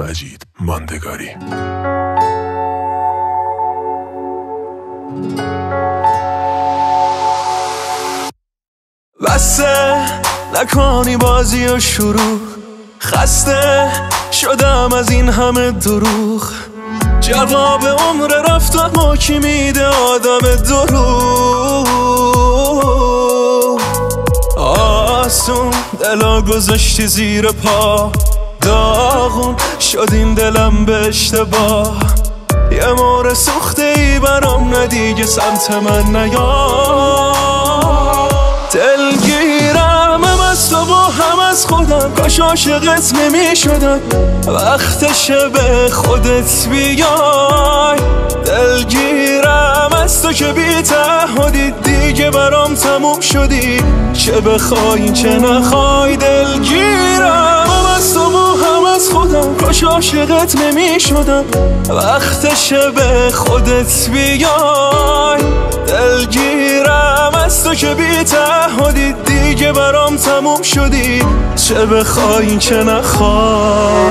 مجید ماندگاری. بسه نکنی بازی و شروع، خسته شدم از این همه دروغ. جواب عمر رفتم و کی میده آدم دروغ. آسون دلا گذاشتی زیر پا، داغون شد این دلم به اشتباه. یه مهر سوخته ای برام ندیگه سمت من نیا. دلگیرم از تو با هم از خودم، کاش عاشقت نمیشدم. وقتشه به خودت بیای. دلگیرم از تو که بی تعهدی، دیگه برام تموم شدی، چه بخوای چه نخوای. دلگیرم از تو با هم از خودم، کاش عاشقت نمیشدم. وقتشه به خودت بیای. دلگیرم از تو که بی تعهدی، دیگه برام تموم شدی، چه بخوای چه نخوای.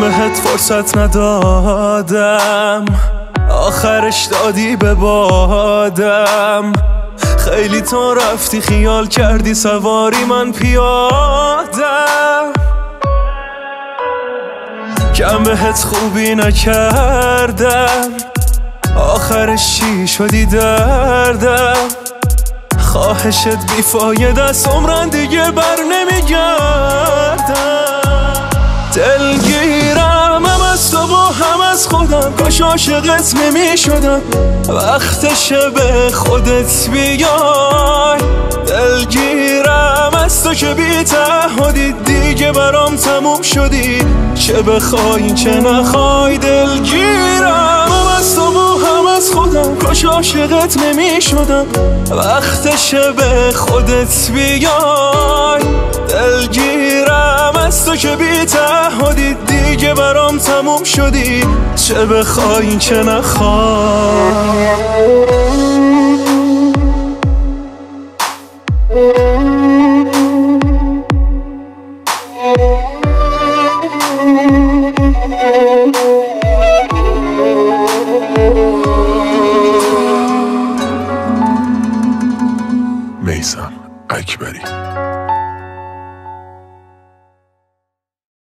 بهت فرصت ندادم، آخرش دادی به بادم. خیلی تو رفتی خیال کردی سواری من پیادم. کم بهت خوبی نکردم، آخرش چی شدی دردم. خواهشت بیفاید است، عمرن دیگه بر نمیگردم. دلگیرم از تو با هم از خودم، کاش عاشقت نمیشدم. وقتشه به خودت بیای. دلگیرم از تو که بی تعهدی، دیگه برام تموم شدی، چه بخوای چه نخوای. دلگیرم از تو با هم از خودم، کاش عاشقت نمیشدم. وقتشه به خودت بیای. دلگیرم از تو که بی تعهدی، دیگه برام تموم شدی، چه بخوای چه نخوای. میثم اکبری.